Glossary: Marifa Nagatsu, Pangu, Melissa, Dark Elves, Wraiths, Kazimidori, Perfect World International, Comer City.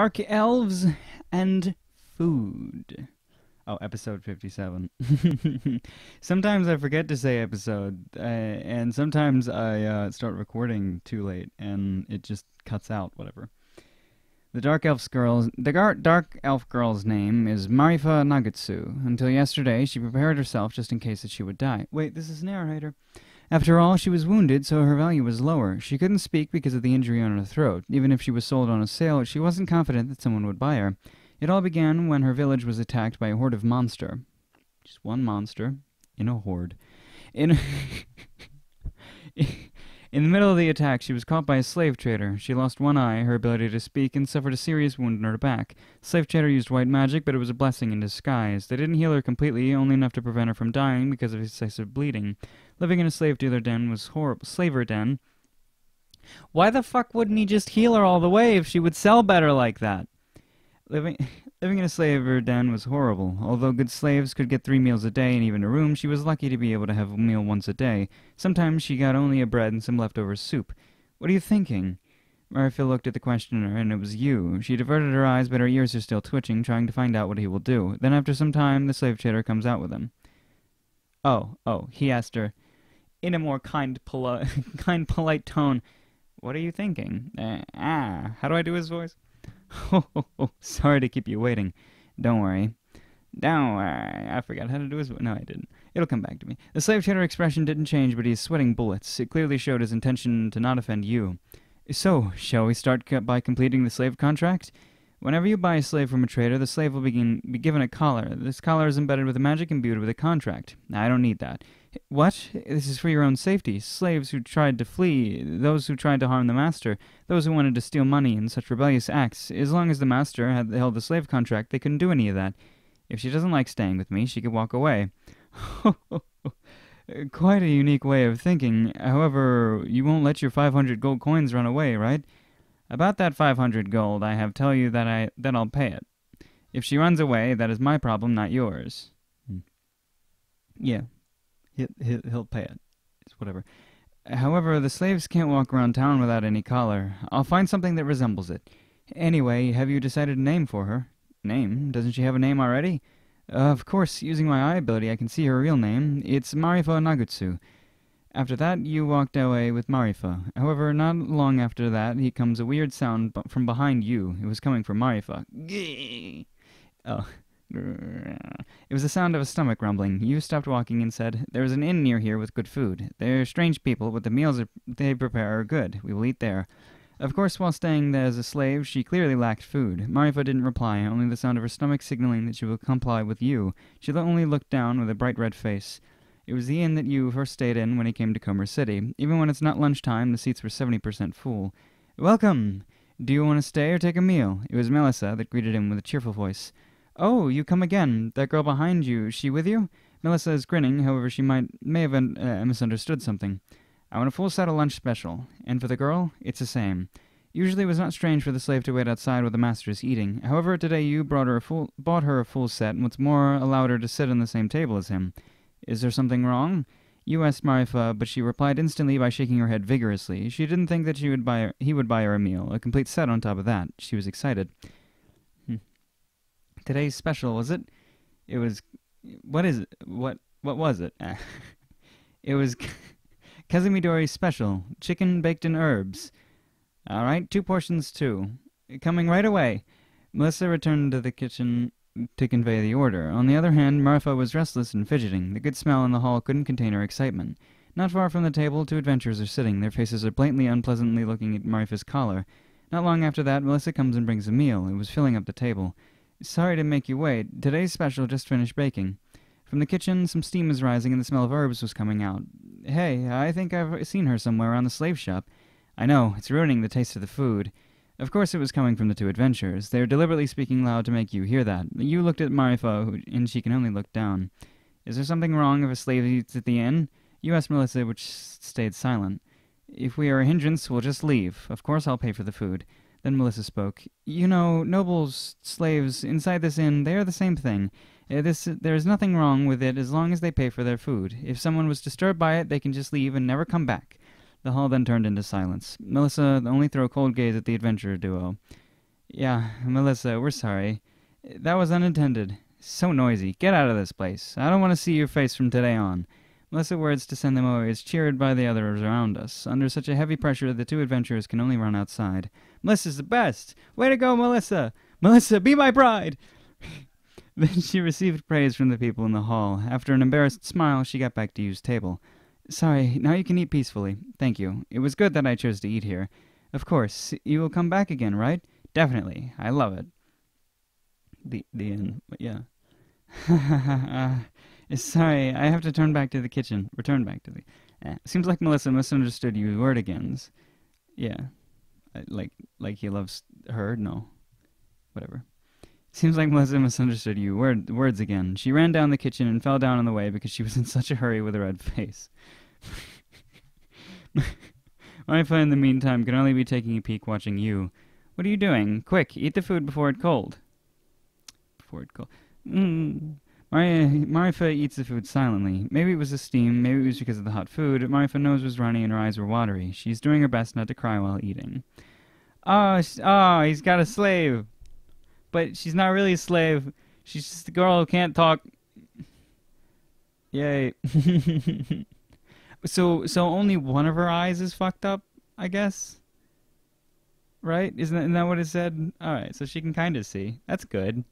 Dark Elves and Food. Oh, episode 57. Sometimes I forget to say episode, and sometimes I start recording too late, and it just cuts out, whatever. The Dark Elf girl's name is Marifa Nagatsu. Until yesterday, she prepared herself just in case that she would die. Wait, this is narrator. After all, she was wounded, so her value was lower. She couldn't speak because of the injury on her throat. Even if she was sold on a sale, she wasn't confident that someone would buy her. It all began when her village was attacked by a horde of monster. Just one monster in a horde. In the middle of the attack, she was caught by a slave trader. She lost one eye, her ability to speak, and suffered a serious wound in her back. Slave trader used white magic, but it was a blessing in disguise. They didn't heal her completely, only enough to prevent her from dying because of excessive bleeding. Living in a slave dealer den was horrible. Slaver den. Why the fuck wouldn't he just heal her all the way if she would sell better like that? Living in a slaver den was horrible. Although good slaves could get 3 meals a day and even a room, she was lucky to be able to have a meal once a day. Sometimes she got only a bread and some leftover soup. What are you thinking? Marifa looked at the questioner, and it was you. She diverted her eyes, but her ears are still twitching, trying to find out what he will do. Then after some time, the slave trader comes out with him. Oh, he asked her, in a more kind, polite tone, what are you thinking? How do I do his voice? Oh, sorry to keep you waiting. Don't worry. I forgot how to do his... No, I didn't. It'll come back to me. The slave trader's expression didn't change, but he's sweating bullets. It clearly showed his intention to not offend you. So, shall we start by completing the slave contract? Whenever you buy a slave from a trader, the slave will be given a collar. This collar is embedded with the magic imbued with a contract. I don't need that. What? This is for your own safety. Slaves who tried to flee, those who tried to harm the master, those who wanted to steal money and such rebellious acts. As long as the master had held the slave contract, they couldn't do any of that. If she doesn't like staying with me, she could walk away. Quite a unique way of thinking. However, you won't let your 500 gold coins run away, right? About that 500 gold, I have tell you that I'll pay it. If she runs away, that is my problem, not yours. Yeah. He'll pay it. It's whatever. However, the slaves can't walk around town without any collar. I'll find something that resembles it. Anyway, have you decided a name for her? Name? Doesn't she have a name already? Of course, using my eye ability, I can see her real name. It's Marifa Nagatsu. After that, you walked away with Marifa. However, not long after that, he comes a weird sound from behind you. It was coming from Marifa. Oh. It was the sound of a stomach rumbling. You stopped walking and said, "There is an inn near here with good food. They're strange people, but the meals they prepare are good. We will eat there." Of course, while staying there as a slave, she clearly lacked food. Marifa didn't reply, only the sound of her stomach signaling that she will comply with you. She only looked down with a bright red face. It was the inn that you first stayed in when he came to Comer City. Even when it's not lunchtime, the seats were 70% full. "Welcome! Do you want to stay or take a meal?" It was Melissa that greeted him with a cheerful voice. "Oh, you come again. That girl behind you, is she with you?" Melissa is grinning, however she may have misunderstood something. "I want a full set of lunch special. And for the girl, it's the same." Usually it was not strange for the slave to wait outside while the master is eating. However, today you bought her a full set, and what's more, allowed her to sit on the same table as him. "Is there something wrong?" You asked Marifa, but she replied instantly by shaking her head vigorously. She didn't think that he would buy her a meal, a complete set on top of that. She was excited. "Today's special, was it?" "It was... What is it? What was it?" "It was Kazimidori's special. Chicken baked in herbs." "All right, 2 portions, too. Coming right away." Melissa returned to the kitchen to convey the order. On the other hand, Marifa was restless and fidgeting. The good smell in the hall couldn't contain her excitement. Not far from the table, 2 adventurers are sitting. Their faces are blatantly unpleasantly looking at Marifa's collar. Not long after that, Melissa comes and brings a meal. It was filling up the table. "Sorry to make you wait. Today's special just finished baking." From the kitchen, some steam was rising and the smell of herbs was coming out. "Hey, I think I've seen her somewhere around the slave shop." "I know, it's ruining the taste of the food." Of course it was coming from the 2 adventurers. They were deliberately speaking loud to make you hear that. You looked at Marifa, and she can only look down. "Is there something wrong if a slave eats at the inn?" You asked Melissa, which stayed silent. "If we are a hindrance, we'll just leave. Of course I'll pay for the food." Then Melissa spoke. "You know, nobles, slaves, inside this inn, they are the same thing. There is nothing wrong with it as long as they pay for their food. If someone was disturbed by it, they can just leave and never come back." The hall then turned into silence. Melissa only threw a cold gaze at the adventurer duo. Yeah, Melissa, we're sorry. That was unintended. So noisy. Get out of this place. I don't want to see your face from today on. Melissa words to send them away is cheered by the others around us. Under such a heavy pressure, the two adventurers can only run outside. Melissa's the best! Way to go, Melissa! Melissa, be my bride! Then she received praise from the people in the hall. After an embarrassed smile, she got back to Yu's table. Sorry, now you can eat peacefully. Thank you. It was good that I chose to eat here. Of course. You will come back again, right? Definitely. I love it. The end. Yeah. Sorry, I have to turn back to the kitchen. Return back to the... Seems like Melissa misunderstood Yu's word again. Yeah. Like he loves her? No. Whatever. Seems like Melissa misunderstood Yu words again. She ran down the kitchen and fell down on the way because she was in such a hurry with a red face. Marifa, in the meantime, could only be taking a peek watching Yu. What are you doing? Quick, eat the food before it's cold. Before it's cold. Marifa eats the food silently. Maybe it was the steam, maybe it was because of the hot food. Marifa's nose was runny and her eyes were watery. She's doing her best not to cry while eating. Oh, he's got a slave! But she's not really a slave. She's just a girl who can't talk. Yay. So only one of her eyes is fucked up, I guess? Right? Isn't that what it said? Alright, so she can kind of see. That's good.